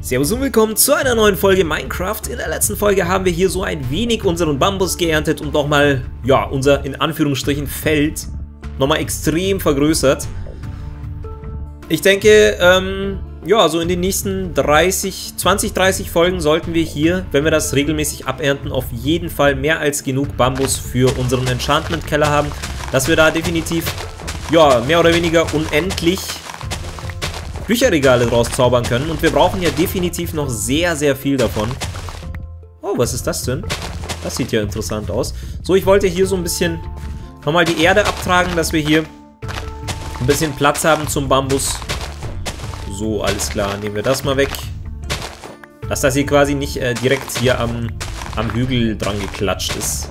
Servus und willkommen zu einer neuen Folge Minecraft. In der letzten Folge haben wir hier so ein wenig unseren Bambus geerntet und nochmal, ja, unser in Anführungsstrichen Feld nochmal extrem vergrößert. Ich denke, ja, so in den nächsten 20, 30 Folgen sollten wir hier, wenn wir das regelmäßig abernten, auf jeden Fall mehr als genug Bambus für unseren Enchantment-Keller haben, dass wir da definitiv, ja, mehr oder weniger unendlich Bücherregale draus zaubern können. Und wir brauchen ja definitiv noch sehr, sehr viel davon. Oh, was ist das denn? Das sieht ja interessant aus. So, ich wollte hier so ein bisschen nochmal die Erde abtragen, dass wir hier ein bisschen Platz haben zum Bambus. So, alles klar. Nehmen wir das mal weg. Dass das hier quasi nicht direkt hier am Hügel dran geklatscht ist.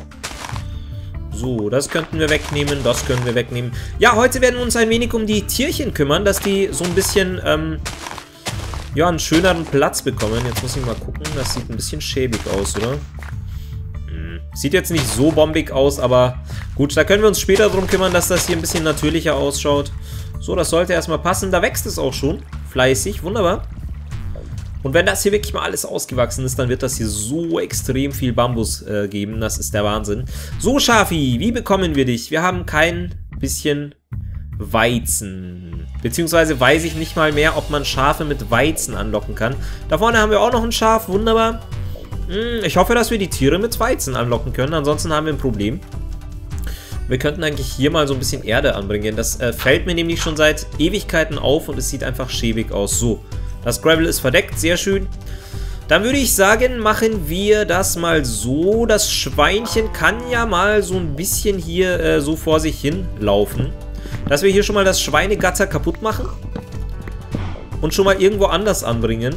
So, das könnten wir wegnehmen, das können wir wegnehmen. Ja, heute werden wir uns ein wenig um die Tierchen kümmern, dass die so ein bisschen, ja, einen schöneren Platz bekommen. Jetzt muss ich mal gucken, das sieht ein bisschen schäbig aus, oder? Hm. Sieht jetzt nicht so bombig aus, aber gut, da können wir uns später drum kümmern, dass das hier ein bisschen natürlicher ausschaut. So, das sollte erstmal passen, da wächst es auch schon, fleißig, wunderbar. Und wenn das hier wirklich mal alles ausgewachsen ist, dann wird das hier so extrem viel Bambus geben. Das ist der Wahnsinn. So, Schafi, wie bekommen wir dich? Wir haben kein bisschen Weizen. Beziehungsweise weiß ich nicht mal mehr, ob man Schafe mit Weizen anlocken kann. Da vorne haben wir auch noch ein Schaf. Wunderbar. Ich hoffe, dass wir die Tiere mit Weizen anlocken können. Ansonsten haben wir ein Problem. Wir könnten eigentlich hier mal so ein bisschen Erde anbringen. Das fällt mir nämlich schon seit Ewigkeiten auf und es sieht einfach schäbig aus. So. Das Gravel ist verdeckt, sehr schön. Dann würde ich sagen, machen wir das mal so. Das Schweinchen kann ja mal so ein bisschen hier so vor sich hin laufen. Dass wir hier schon mal das Schweinegatter kaputt machen. Und schon mal irgendwo anders anbringen.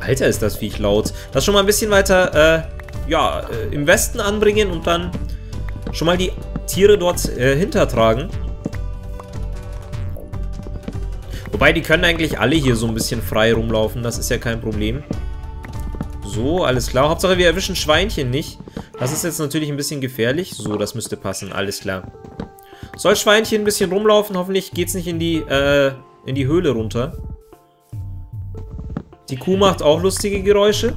Alter, ist das Viech laut. Das schon mal ein bisschen weiter ja, im Westen anbringen und dann schon mal die Tiere dort hintertragen. Wobei, die können eigentlich alle hier so ein bisschen frei rumlaufen. Das ist ja kein Problem. So, alles klar. Hauptsache, wir erwischen Schweinchen nicht. Das ist jetzt natürlich ein bisschen gefährlich. So, das müsste passen. Alles klar. Soll Schweinchen ein bisschen rumlaufen? Hoffentlich geht es nicht in die Höhle runter. Die Kuh macht auch lustige Geräusche.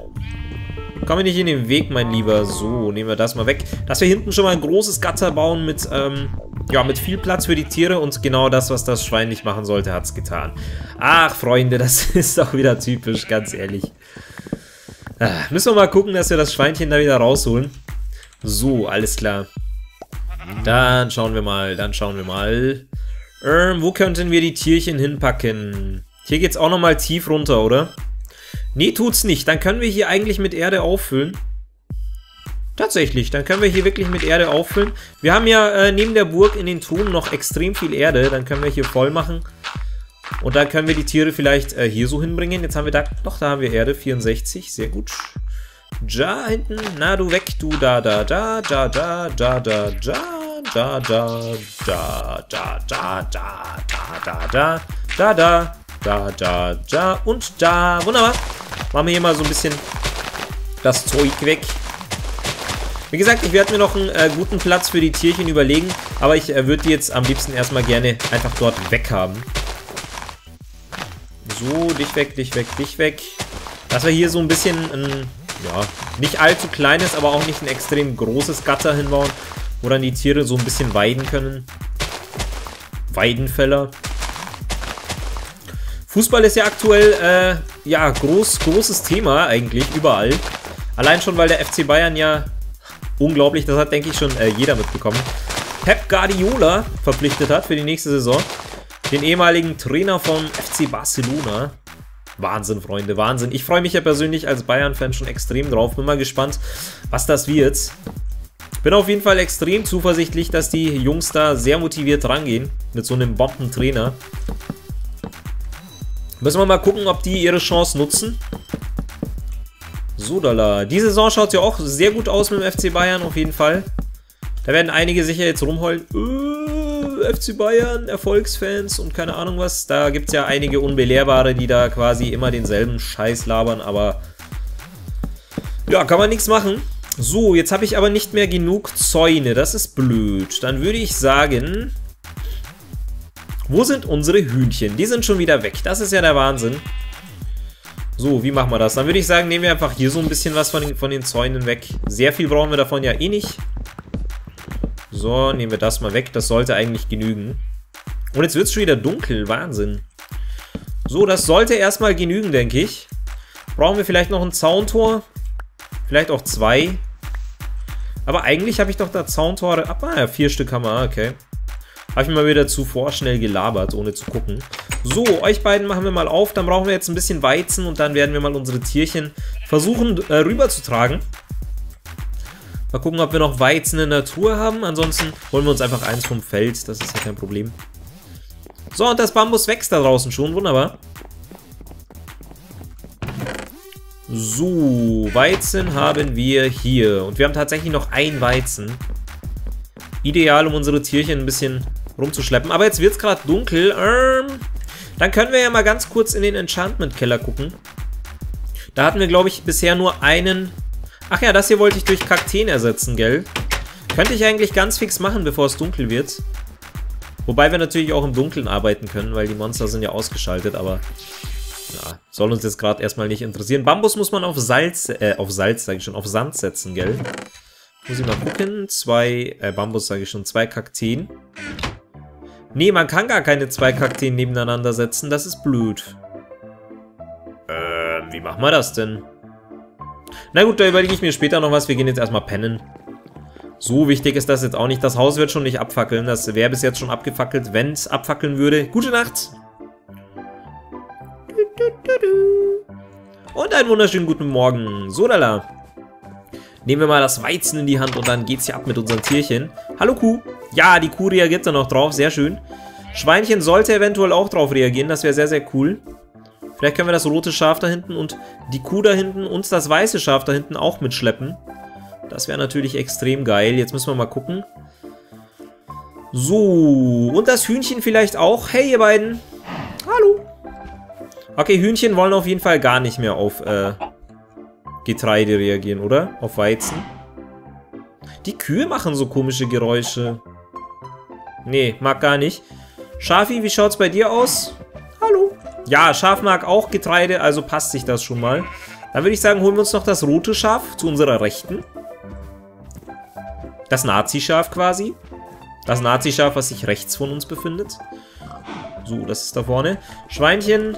Komm mir nicht in den Weg, mein Lieber. So, nehmen wir das mal weg. Dass wir hinten schon mal ein großes Gatter bauen mit... ja, mit viel Platz für die Tiere und genau das, was das Schwein nicht machen sollte, hat es getan. Ach, Freunde, das ist doch wieder typisch, ganz ehrlich. Müssen wir mal gucken, dass wir das Schweinchen da wieder rausholen. So, alles klar. Dann schauen wir mal, wo könnten wir die Tierchen hinpacken? Hier geht es auch nochmal tief runter, oder? Nee, tut's nicht. Dann können wir hier eigentlich mit Erde auffüllen. Tatsächlich, dann können wir hier wirklich mit Erde auffüllen. Wir haben ja neben der Burg in den Truhen noch extrem viel Erde. Dann können wir hier voll machen. Und dann können wir die Tiere vielleicht hier so hinbringen. Jetzt haben wir da, doch, da haben wir Erde, 64, sehr gut. Da hinten, na du weg, du, und da, wunderbar. Machen wir hier mal so ein bisschen das Zeug weg. Wie gesagt, ich werde mir noch einen guten Platz für die Tierchen überlegen, aber ich würde die jetzt am liebsten erstmal gerne einfach dort weghaben. So, dich weg, dich weg, dich weg. Dass wir hier so ein bisschen, ja, nicht allzu kleines, aber auch nicht ein extrem großes Gatter hinbauen, wo dann die Tiere so ein bisschen weiden können. Weidenfeller. Fußball ist ja aktuell, ja, großes Thema eigentlich, überall. Allein schon, weil der FC Bayern ja... Unglaublich, das hat, denke ich, schon jeder mitbekommen. Pep Guardiola verpflichtet hat für die nächste Saison. Den ehemaligen Trainer vom FC Barcelona. Wahnsinn, Freunde, Wahnsinn. Ich freue mich ja persönlich als Bayern-Fan schon extrem drauf. Bin mal gespannt, was das wird. Bin auf jeden Fall extrem zuversichtlich, dass die Jungs da sehr motiviert rangehen. Mit so einem Bombentrainer. Müssen wir mal gucken, ob die ihre Chance nutzen. So, Dalla. Die Saison schaut ja auch sehr gut aus mit dem FC Bayern, auf jeden Fall. Da werden einige sicher jetzt rumheulen. FC Bayern, Erfolgsfans und keine Ahnung was. Da gibt es ja einige Unbelehrbare, die da quasi immer denselben Scheiß labern, aber ja, kann man nichts machen. So, jetzt habe ich aber nicht mehr genug Zäune. Das ist blöd. Dann würde ich sagen, wo sind unsere Hühnchen? Die sind schon wieder weg. Das ist ja der Wahnsinn. So, wie machen wir das? Dann würde ich sagen, nehmen wir einfach hier so ein bisschen was von den Zäunen weg. Sehr viel brauchen wir davon ja eh nicht. So, nehmen wir das mal weg. Das sollte eigentlich genügen. Und jetzt wird es schon wieder dunkel. Wahnsinn. So, das sollte erstmal genügen, denke ich. Brauchen wir vielleicht noch ein Zauntor. Vielleicht auch zwei. Aber eigentlich habe ich doch da Zauntore... Ah, ja, 4 Stück haben wir. Okay. Habe ich mal wieder zu vorschnell gelabert, ohne zu gucken. So, euch beiden machen wir mal auf. Dann brauchen wir jetzt ein bisschen Weizen und dann werden wir mal unsere Tierchen versuchen rüberzutragen. Mal gucken, ob wir noch Weizen in der Truhe haben. Ansonsten holen wir uns einfach eins vom Feld. Das ist ja kein Problem. So, und das Bambus wächst da draußen schon. Wunderbar. So, Weizen haben wir hier. Und wir haben tatsächlich noch ein Weizen. Ideal, um unsere Tierchen ein bisschen rumzuschleppen. Aber jetzt wird es gerade dunkel. Dann können wir ja mal ganz kurz in den Enchantment-Keller gucken. Da hatten wir, glaube ich, bisher nur einen... Ach ja, das hier wollte ich durch Kakteen ersetzen, gell? Könnte ich eigentlich ganz fix machen, bevor es dunkel wird. Wobei wir natürlich auch im Dunkeln arbeiten können, weil die Monster sind ja ausgeschaltet, aber... Ja, soll uns jetzt gerade erstmal nicht interessieren. Bambus muss man auf Salz... auf Sand setzen, gell? Muss ich mal gucken. Bambus sage ich schon. 2 Kakteen. Nee, man kann gar keine 2 Kakteen nebeneinander setzen. Das ist blöd. Wie machen wir das denn? Na gut, da überlege ich mir später noch was. Wir gehen jetzt erstmal pennen. So wichtig ist das jetzt auch nicht. Das Haus wird schon nicht abfackeln. Das wäre bis jetzt schon abgefackelt, wenn es abfackeln würde. Gute Nacht! Und einen wunderschönen guten Morgen. So, lala. Nehmen wir mal das Weizen in die Hand und dann geht's hier ab mit unseren Tierchen. Hallo Kuh. Ja, die Kuh reagiert da noch drauf. Sehr schön. Schweinchen sollte eventuell auch drauf reagieren. Das wäre sehr, sehr cool. Vielleicht können wir das rote Schaf da hinten und die Kuh da hinten und das weiße Schaf da hinten auch mitschleppen. Das wäre natürlich extrem geil. Jetzt müssen wir mal gucken. So. Und das Hühnchen vielleicht auch. Hey, ihr beiden. Hallo. Okay, Hühnchen wollen auf jeden Fall gar nicht mehr auf... Getreide reagieren, oder? Auf Weizen. Die Kühe machen so komische Geräusche. Nee, mag gar nicht. Schafi, wie schaut's bei dir aus? Hallo. Ja, Schaf mag auch Getreide, also passt sich das schon mal. Dann würde ich sagen, holen wir uns noch das rote Schaf zu unserer Rechten. Das Nazi-Schaf quasi. Das Nazi-Schaf, was sich rechts von uns befindet. So, das ist da vorne. Schweinchen...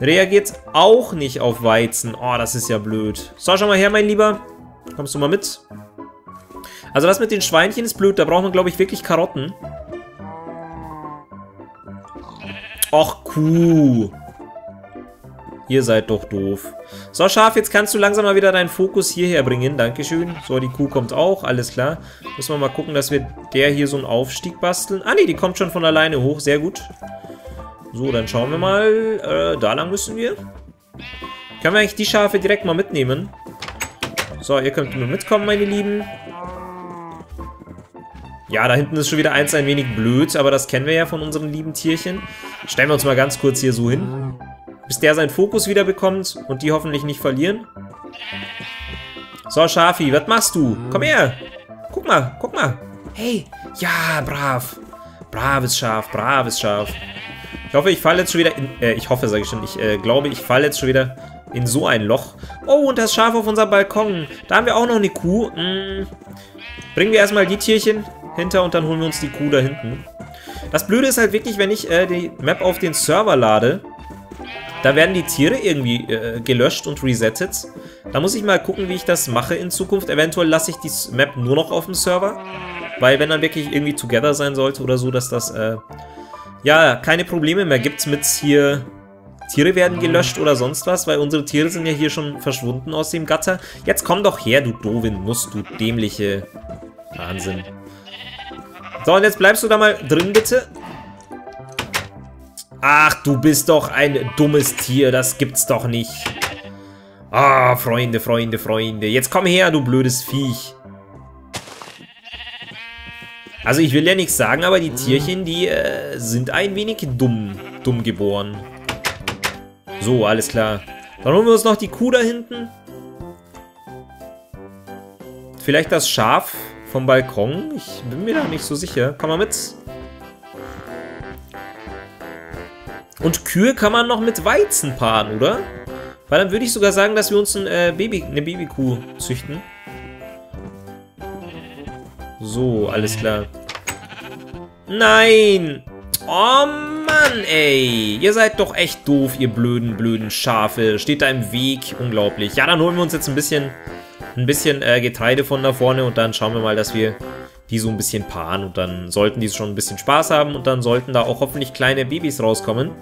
Reagiert auch nicht auf Weizen. Oh, das ist ja blöd. So, schau mal her, mein Lieber. Kommst du mal mit? Also das mit den Schweinchen ist blöd. Da braucht man, glaube ich, wirklich Karotten. Och, Kuh. Ihr seid doch doof. So, Schaf, jetzt kannst du langsam mal wieder deinen Fokus hierher bringen. Dankeschön. So, die Kuh kommt auch. Alles klar. Müssen wir mal gucken, dass wir der hier so einen Aufstieg basteln. Ah, nee, die kommt schon von alleine hoch. Sehr gut. So, dann schauen wir mal. Da lang müssen wir. Können wir eigentlich die Schafe direkt mal mitnehmen? So, ihr könnt mitkommen, meine Lieben. Ja, da hinten ist schon wieder eins ein wenig blöd, aber das kennen wir ja von unseren lieben Tierchen. Stellen wir uns mal ganz kurz hier so hin. Bis der seinen Fokus wieder bekommt und die hoffentlich nicht verlieren. So, Schafi, was machst du? Komm her. Guck mal, guck mal. Hey, ja, brav. Braves Schaf, braves Schaf. Ich hoffe, ich falle jetzt schon wieder in... ich hoffe, sage ich schon. Ich glaube, ich falle jetzt schon wieder in so ein Loch. Oh, und das Schaf auf unserem Balkon. Da haben wir auch noch eine Kuh. Bringen wir erstmal die Tierchen hinter und dann holen wir uns die Kuh da hinten. Das Blöde ist halt wirklich, wenn ich die Map auf den Server lade, da werden die Tiere irgendwie gelöscht und resettet. Da muss ich mal gucken, wie ich das mache in Zukunft. Eventuell lasse ich die Map nur noch auf dem Server. Weil wenn dann wirklich irgendwie together sein sollte oder so, dass das... ja, keine Probleme mehr gibt's mit hier, Tiere werden gelöscht oder sonst was, weil unsere Tiere sind ja hier schon verschwunden aus dem Gatter. Jetzt komm doch her, du Dovin, musst du dämliche Wahnsinn. So, und jetzt bleibst du da mal drin, bitte. Ach, du bist doch ein dummes Tier, das gibt's doch nicht. Ah, Freunde, Freunde, Freunde. Jetzt komm her, du blödes Viech. Also ich will ja nichts sagen, aber die Tierchen, die sind ein wenig dumm geboren. So, alles klar. Dann holen wir uns noch die Kuh da hinten. Vielleicht das Schaf vom Balkon? Ich bin mir da nicht so sicher. Komm mal mit. Und Kühe kann man noch mit Weizen paaren, oder? Weil dann würde ich sogar sagen, dass wir uns ein, eine Babykuh züchten. So, alles klar. Nein! Oh Mann, ey! Ihr seid doch echt doof, ihr blöden Schafe. Steht da im Weg. Unglaublich. Ja, dann holen wir uns jetzt ein bisschen Getreide von da vorne und dann schauen wir mal, dass wir die so ein bisschen paaren und dann sollten die schon ein bisschen Spaß haben und dann sollten da auch hoffentlich kleine Babys rauskommen.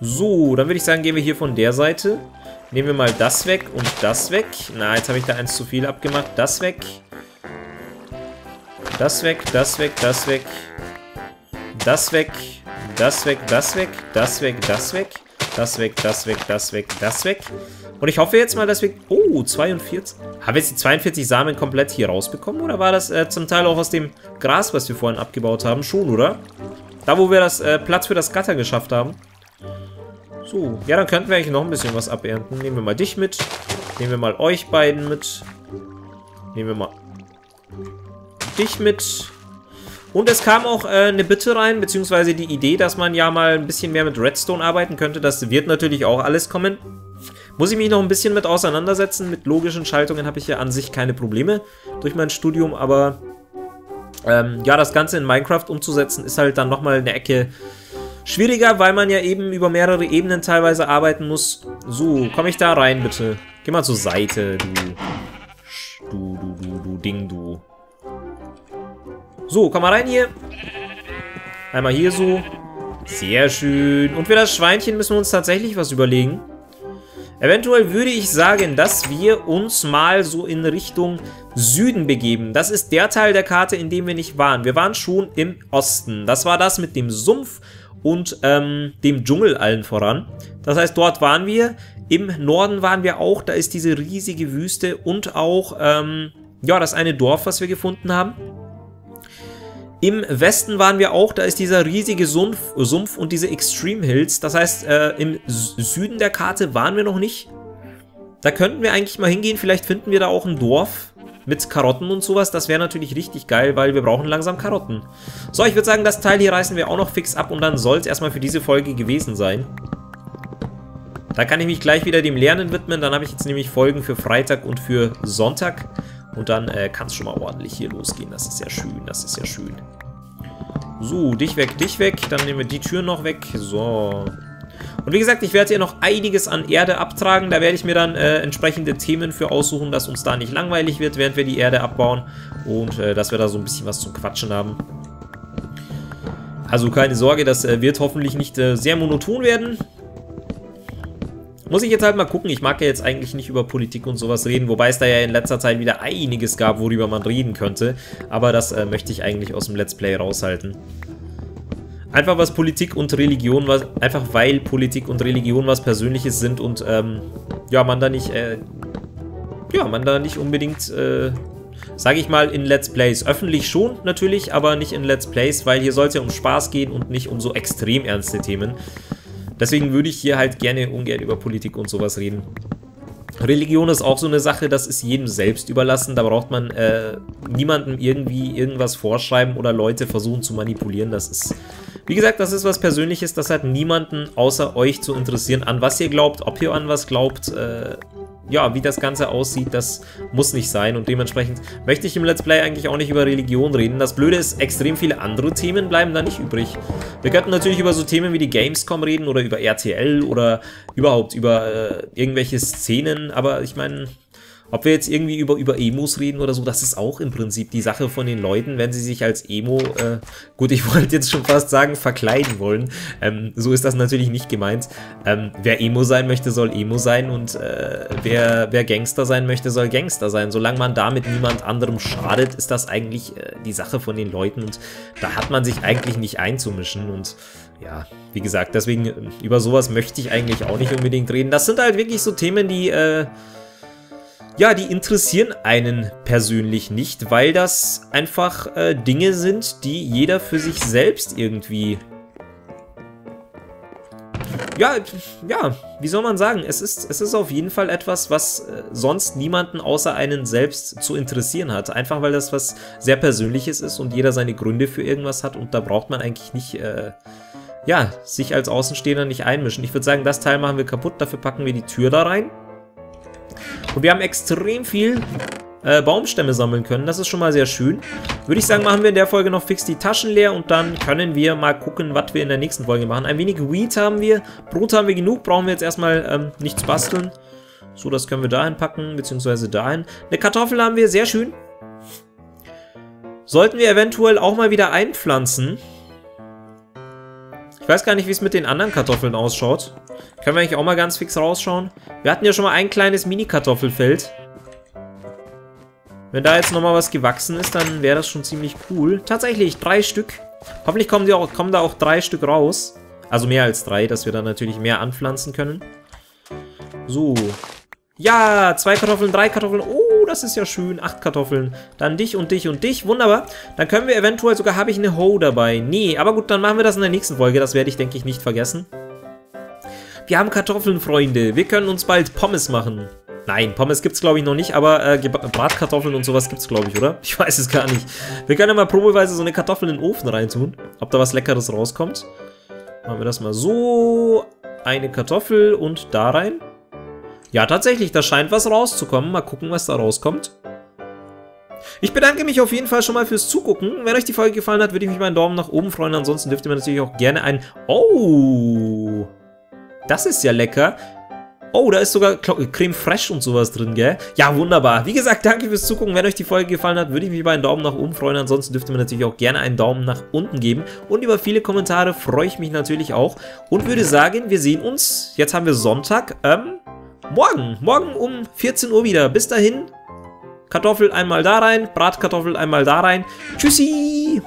So, dann würde ich sagen, gehen wir hier von der Seite. Nehmen wir mal das weg und das weg. Na, jetzt habe ich da eins zu viel abgemacht. Das weg. Das weg, das weg, das weg. Das weg, das weg, das weg, das weg, das weg. Das weg, das weg, das weg, das weg. Und ich hoffe jetzt mal, dass wir... Oh, 42. Haben wir jetzt die 42 Samen komplett hier rausbekommen? Oder war das zum Teil auch aus dem Gras, was wir vorhin abgebaut haben? Schon, oder? Da, wo wir das Platz für das Gatter geschafft haben. So. Ja, dann könnten wir eigentlich noch ein bisschen was abernten. Nehmen wir mal dich mit. Nehmen wir mal euch beiden mit. Nehmen wir mal dich mit. Und es kam auch eine Bitte rein, beziehungsweise die Idee, dass man ja mal ein bisschen mehr mit Redstone arbeiten könnte. Das wird natürlich auch alles kommen. Muss ich mich noch ein bisschen mit auseinandersetzen. Mit logischen Schaltungen habe ich ja an sich keine Probleme durch mein Studium, aber ja, das Ganze in Minecraft umzusetzen ist halt dann nochmal eine Ecke schwieriger, weil man ja eben über mehrere Ebenen teilweise arbeiten muss. So, komm ich da rein, bitte. Geh mal zur Seite, du. Du Ding, du. So, komm mal rein hier. Einmal hier so. Sehr schön. Und für das Schweinchen müssen wir uns tatsächlich was überlegen. Eventuell würde ich sagen, dass wir uns mal so in Richtung Süden begeben. Das ist der Teil der Karte, in dem wir nicht waren. Wir waren schon im Osten. Das war das mit dem Sumpf und dem Dschungel allen voran. Das heißt, dort waren wir. Im Norden waren wir auch. Da ist diese riesige Wüste und auch ja, das eine Dorf, was wir gefunden haben. Im Westen waren wir auch, da ist dieser riesige Sumpf und diese Extreme Hills. Das heißt, im Süden der Karte waren wir noch nicht. Da könnten wir eigentlich mal hingehen, vielleicht finden wir da auch ein Dorf mit Karotten und sowas. Das wäre natürlich richtig geil, weil wir brauchen langsam Karotten. So, ich würde sagen, das Teil hier reißen wir auch noch fix ab und dann soll es erstmal für diese Folge gewesen sein. Da kann ich mich gleich wieder dem Lernen widmen, dann habe ich jetzt nämlich Folgen für Freitag und für Sonntag. Und dann kann es schon mal ordentlich hier losgehen. Das ist ja schön, das ist ja schön. So, dich weg, dich weg. Dann nehmen wir die Tür noch weg. So. Und wie gesagt, ich werde hier noch einiges an Erde abtragen. Da werde ich mir dann entsprechende Themen für aussuchen, dass uns da nicht langweilig wird, während wir die Erde abbauen. Und dass wir da so ein bisschen was zum Quatschen haben. Also keine Sorge, das wird hoffentlich nicht sehr monoton werden. Muss ich jetzt halt mal gucken, ich mag ja jetzt eigentlich nicht über Politik und sowas reden, wobei es da ja in letzter Zeit wieder einiges gab, worüber man reden könnte, aber das möchte ich eigentlich aus dem Let's Play raushalten. Einfach was Politik und Religion, einfach weil Politik und Religion was Persönliches sind und ja, man da nicht unbedingt, sage ich mal, in Let's Plays. Öffentlich schon natürlich, aber nicht in Let's Plays, weil hier soll es ja um Spaß gehen und nicht um so extrem ernste Themen. Deswegen würde ich hier halt gerne ungern über Politik und sowas reden. Religion ist auch so eine Sache, das ist jedem selbst überlassen. Da braucht man niemandem irgendwie irgendwas vorschreiben oder Leute versuchen zu manipulieren. Das ist, wie gesagt, das ist was Persönliches. Das hat niemanden außer euch zu interessieren, an was ihr glaubt, ob ihr an was glaubt. Ja, wie das Ganze aussieht, das muss nicht sein. Und dementsprechend möchte ich im Let's Play eigentlich auch nicht über Religion reden. Das Blöde ist, extrem viele andere Themen bleiben da nicht übrig. Wir könnten natürlich über so Themen wie die Gamescom reden oder über RTL oder überhaupt über irgendwelche Szenen. Aber ich meine, ob wir jetzt irgendwie über Emos reden oder so, das ist auch im Prinzip die Sache von den Leuten, wenn sie sich als Emo, gut, ich wollte jetzt schon fast sagen, verkleiden wollen. So ist das natürlich nicht gemeint. Wer Emo sein möchte, soll Emo sein und wer Gangster sein möchte, soll Gangster sein. Solange man damit niemand anderem schadet, ist das eigentlich die Sache von den Leuten und da hat man sich eigentlich nicht einzumischen und ja, wie gesagt, deswegen über sowas möchte ich eigentlich auch nicht unbedingt reden. Das sind halt wirklich so Themen, die, ja, die interessieren einen persönlich nicht, weil das einfach Dinge sind, die jeder für sich selbst irgendwie... Ja, wie soll man sagen? Es ist auf jeden Fall etwas, was sonst niemanden außer einen selbst zu interessieren hat. Einfach weil das was sehr Persönliches ist und jeder seine Gründe für irgendwas hat und da braucht man eigentlich nicht... ja, sich als Außenstehender nicht einmischen. Ich würde sagen, das Teil machen wir kaputt, dafür packen wir die Tür da rein. Und wir haben extrem viel Baumstämme sammeln können, das ist schon mal sehr schön. Würde ich sagen, machen wir in der Folge noch fix die Taschen leer und dann können wir mal gucken, was wir in der nächsten Folge machen. Ein wenig Wheat haben wir, Brot haben wir genug, brauchen wir jetzt erstmal nichts basteln. So, das können wir dahin packen, beziehungsweise dahin. Eine Kartoffel haben wir, sehr schön. Sollten wir eventuell auch mal wieder einpflanzen. Ich weiß gar nicht, wie es mit den anderen Kartoffeln ausschaut. Können wir eigentlich auch mal ganz fix rausschauen. Wir hatten ja schon mal ein kleines Mini-Kartoffelfeld. Wenn da jetzt nochmal was gewachsen ist, dann wäre das schon ziemlich cool. Tatsächlich, 3 Stück. Hoffentlich kommen da auch 3 Stück raus. Also mehr als 3, dass wir dann natürlich mehr anpflanzen können. So. Ja, 2 Kartoffeln, 3 Kartoffeln. Oh, das ist ja schön. 8 Kartoffeln. Dann dich und dich und dich. Wunderbar. Dann können wir eventuell sogar, habe ich eine Hoe dabei. Nee, aber gut, dann machen wir das in der nächsten Folge. Das werde ich, denke ich, nicht vergessen. Wir haben Kartoffeln, Freunde. Wir können uns bald Pommes machen. Nein, Pommes gibt's, glaube ich, noch nicht, aber Bratkartoffeln und sowas gibt's, glaube ich, oder? Ich weiß es gar nicht. Wir können ja mal probeweise so eine Kartoffel in den Ofen reintun, ob da was Leckeres rauskommt. Machen wir das mal so. Eine Kartoffel und da rein. Ja, tatsächlich, da scheint was rauszukommen. Mal gucken, was da rauskommt. Ich bedanke mich auf jeden Fall schon mal fürs Zugucken. Wenn euch die Folge gefallen hat, würde ich mich über einen Daumen nach oben freuen. Ansonsten dürft ihr mir natürlich auch gerne einen... Oh! Das ist ja lecker. Oh, da ist sogar Creme Fraiche und sowas drin, gell? Ja, wunderbar. Wie gesagt, danke fürs Zugucken. Wenn euch die Folge gefallen hat, würde ich mich über einen Daumen nach oben freuen. Ansonsten dürft ihr mir natürlich auch gerne einen Daumen nach unten geben. Und über viele Kommentare freue ich mich natürlich auch. Und würde sagen, wir sehen uns. Jetzt haben wir Sonntag. Morgen. Morgen um 14 Uhr wieder. Bis dahin. Kartoffel einmal da rein. Bratkartoffel einmal da rein. Tschüssi.